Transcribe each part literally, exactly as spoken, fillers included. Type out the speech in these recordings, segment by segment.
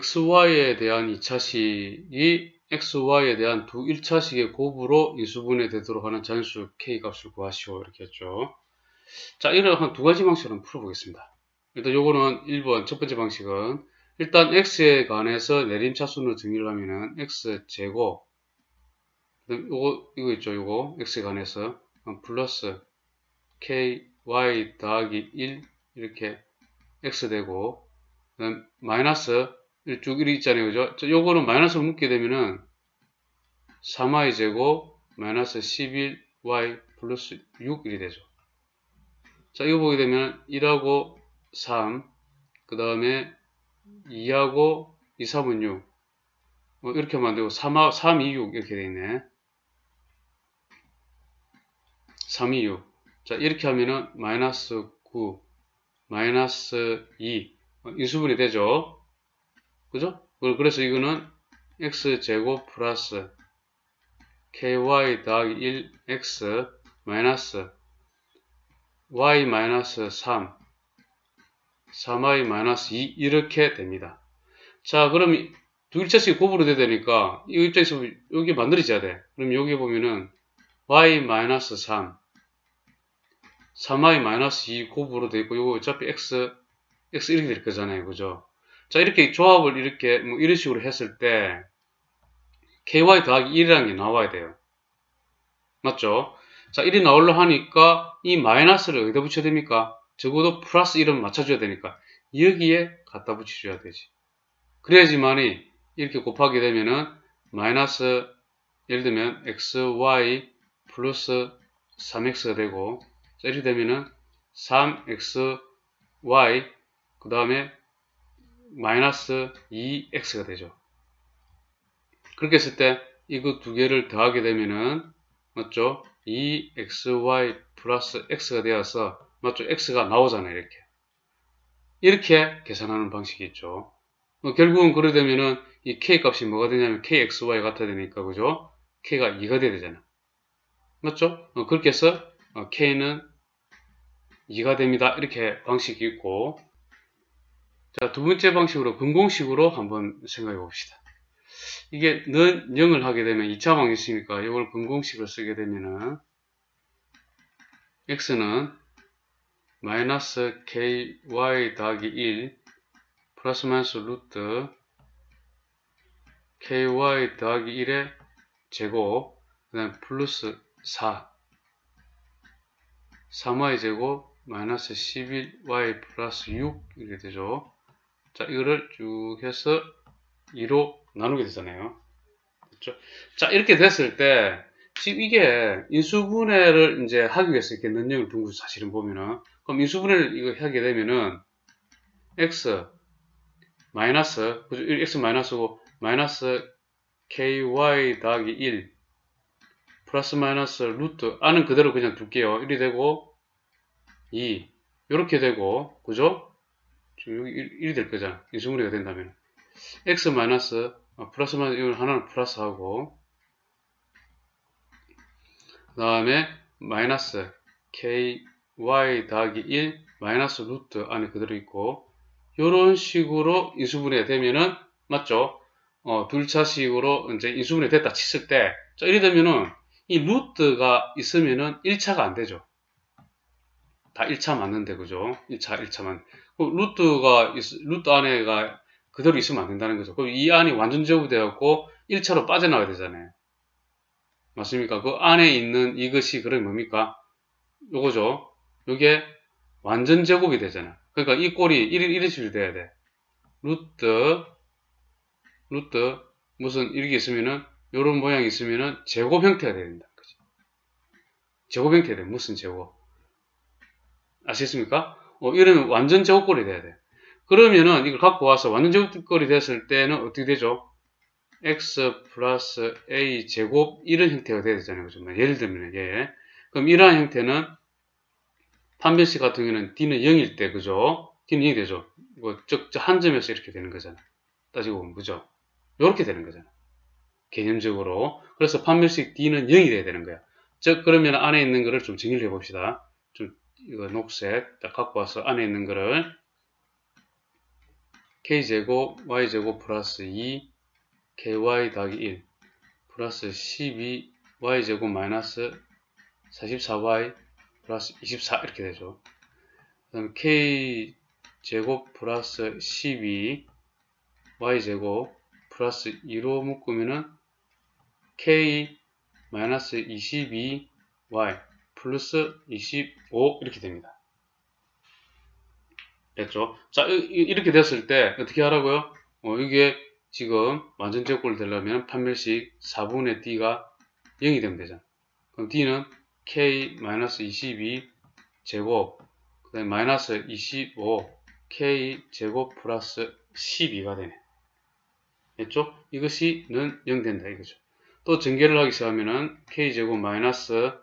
xy에 대한 이차식이 xy에 대한 두 일차식의 곱으로 인수분해 되도록 하는 잔수 k값을 구하시오, 이렇게 했죠. 자, 이걸 한 두 가지 방식으로 풀어보겠습니다. 일단 요거는 일 번 첫 번째 방식은 일단 x에 관해서 내림차순으로 정의를 하면은 x제곱, 요거 이거 있죠, 요거 x에 관해서 플러스 k y 더하기 일 이렇게 x 되고, 그다음 마이너스 쭉 이렇게 있잖아요, 그죠? 자, 요거는 마이너스를 묶게 되면은 삼 와이 제곱 마이너스 십일 와이 플러스 육 이렇게 되죠. 자, 이거 보게 되면 일하고 삼, 그 다음에 이하고 이, 삼은 육, 뭐 이렇게 하면 안 되고 삼, 이, 육 이렇게 돼 있네. 삼, 이, 육. 자, 이렇게 하면은 마이너스 구, 마이너스 이 인수분해 되죠, 그죠? 그래서 이거는 x제곱 플러스 ky 더하기 일 x 마이너스 y 마이너스 삼, 삼 와이 마이너스 이 이렇게 됩니다. 자, 그럼 두 일차식이 곱으로 돼야 되니까 이 입장에서 여기 만들어져야 돼. 그럼 여기 보면은 y 마이너스 삼, 삼 와이 마이너스 이 곱으로 되어 있고, 이거 어차피 x x 이렇게 될 거잖아요, 그죠? 자, 이렇게 조합을 이렇게 뭐 이런 식으로 했을 때 ky 더하기 일이라는 게 나와야 돼요, 맞죠? 자, 일이 나오려 하니까 이 마이너스를 어디다 붙여야 됩니까? 적어도 플러스 일은 맞춰줘야 되니까 여기에 갖다 붙여줘야 되지. 그래야지만이 이렇게 곱하게 되면은 마이너스 예를 들면 xy 플러스 삼 엑스가 되고, 자, 이렇게 되면은 삼 엑스 와이 그 다음에 마이너스 이 엑스가 되죠. 그렇게 했을 때 이거 두 개를 더하게 되면은, 맞죠? 이 엑스 와이 플러스 x가 되어서, 맞죠? x가 나오잖아요, 이렇게. 이렇게 계산하는 방식이 있죠. 뭐 결국은 그러게 되면은 이 k값이 뭐가 되냐면 kxy 같아야 되니까, 그죠? k가 이가 돼야 되잖아, 맞죠? 어, 그렇게 해서 어, k는 이가 됩니다, 이렇게 방식이 있고. 자, 두 번째 방식으로 근공식으로 한번 생각해 봅시다. 이게 는 영을 하게 되면 이 차 방정식이니까 이걸 근공식을 쓰게 되면은 x는 마이너스 ky 더하기 일 플러스 마이너스 루트 ky 더하기 일의 제곱, 그 다음 플러스 사, 삼 와이 제곱 마이너스 십일 와이 플러스 육 이렇게 되죠. 자, 이거를 쭉 해서 이로 나누게 되잖아요, 그렇죠? 자, 이렇게 됐을 때 지금 이게 인수분해를 이제 하기 위해서 이렇게 능력을 둔 거죠, 사실은 보면은. 그럼 인수분해를 이거 하게 되면은 x 마이너스, 그죠? x 마이너스고 마이너스 ky 더하기 일 플러스 마이너스 루트 안은 그대로 그냥 둘게요. 일이 되고 이 이렇게 되고, 그죠? 지금 여기 일이 될 거잖아, 인수분해가 된다면. x 마이너스 아, 플러스 마이너스 이걸 하나는 플러스 하고, 그 다음에 마이너스 ky 더하기 일 마이너스 루트 안에 그대로 있고, 요런 식으로 인수분해 되면은, 맞죠? 어, 둘차식으로 이제 인수분해 됐다 쳤을 때, 자, 이래 되면은 이 루트가 있으면은 일 차가 안 되죠. 다 일 차 맞는데, 그죠? 일 차, 일 차만. 그럼 루트가, 루트 안에가 그대로 있으면 안 된다는 거죠. 그럼 이 안이 완전 제곱되었고 일 차로 빠져나가야 되잖아요, 맞습니까? 그 안에 있는 이것이 그럼 뭡니까? 요거죠. 요게 완전 제곱이 되잖아. 그러니까 이 꼴이 이런, 이런 식으로 돼야 돼. 루트, 루트, 무슨 이렇게 있으면은, 요런 모양이 있으면은 제곱 형태가 돼야 된다, 그죠? 제곱 형태가 돼. 무슨 제곱. 아시겠습니까? 어, 이런 완전 제곱 꼴이 돼야 돼. 그러면은 이걸 갖고 와서 완전 제곱꼴이 됐을 때는 어떻게 되죠? x 플러스 a 제곱 이런 형태가 돼야 되잖아요, 그죠? 예를 들면, 예. 그럼 이러한 형태는 판별식 같은 경우는 d는 영일 때, 그죠? d는 영이 되죠. 뭐, 즉, 한 점에서 이렇게 되는 거잖아, 따지고 보면, 그죠? 요렇게 되는 거잖아, 개념적으로. 그래서 판별식 d는 영이 돼야 되는 거야. 즉, 그러면 안에 있는 거를 좀 정의를 해봅시다. 좀, 이거 녹색, 딱 갖고 와서 안에 있는 거를 k제곱 y제곱 플러스 이 ky 더하기 일 플러스 십이 y제곱 마이너스 사십사 와이 플러스 이십사 이렇게 되죠. 그 다음에 k제곱 플러스 십이 y제곱 플러스 이로 묶으면은 k 마이너스 이십이 와이 플러스 이십오 이렇게 됩니다. 됐죠? 자, 이렇게 됐을 때 어떻게 하라고요? 어, 이게 지금 완전 제곱골 되려면 판별식 사분의 d가 영이 되면 되잖아. 그럼 d는 k-이십이 제곱 그 다음에 마이너스 이십오 k 제곱 플러스 십이가 되네. 됐죠? 이것이 는 영 된다 이거죠. 또 전개를 하기 시작하면은 k 제곱 마이너스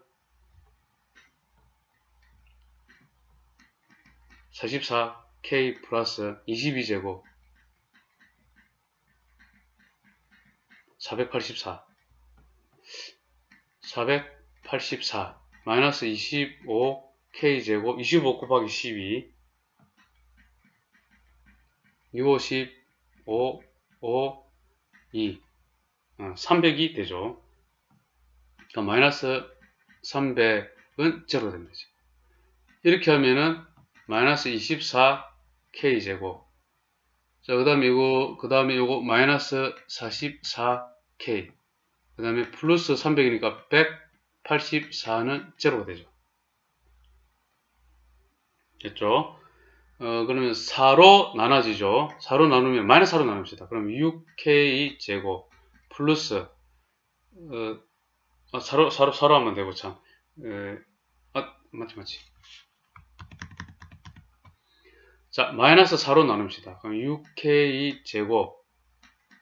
사십사 케이 플러스 이십이 제곱 사백팔십사 사백팔십사 마이너스 이십오 케이 제곱 이십오 곱하기 십이 육백오십오 오 이 어, 삼백이 되죠. 그러니까 마이너스 삼백은 제로 됩니다. 이렇게 하면은 마이너스 이십사 케이 제곱. 자, 그 다음에 이거, 그 다음에 이거, 마이너스 사십사 케이. 그 다음에 플러스 삼백이니까 백팔십사는 제로가 되죠. 됐죠? 어, 그러면 사로 나눠지죠. 사로 나누면, 마이너스 사로 나눕시다. 그럼 육 케이 제곱 플러스, 어, 아, 사로, 사로, 사로 하면 되고, 참. 에, 아, 맞지, 맞지. 자, 마이너스 사로 나눕시다. 그럼 육 케이 제곱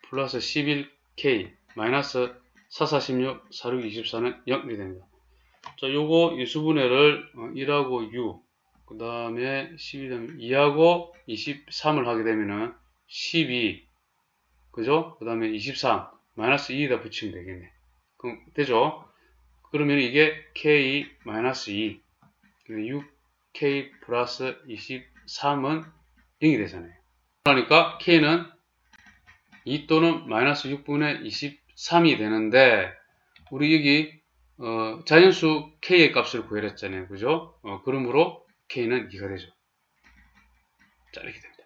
플러스 십일 케이 마이너스 사백사십육, 사백육십사는 영이 됩니다. 자, 요거 유수분해를 일하고 육, 그 다음에 십이, 이하고 이십삼을 하게 되면은 십이, 그죠? 그 다음에 이십삼, 마이너스 이에다 붙이면 되겠네. 그럼 되죠? 그러면 이게 k 마이너스 이, 육 케이 플러스 이십삼, 삼은 영이 되잖아요. 그러니까 k는 이 또는 마이너스 육분의 이십삼이 되는데, 우리 여기 어, 자연수 k의 값을 구해냈잖아요. 그죠? 어, 그러므로 k는 이가 되죠. 자, 이렇게 됩니다.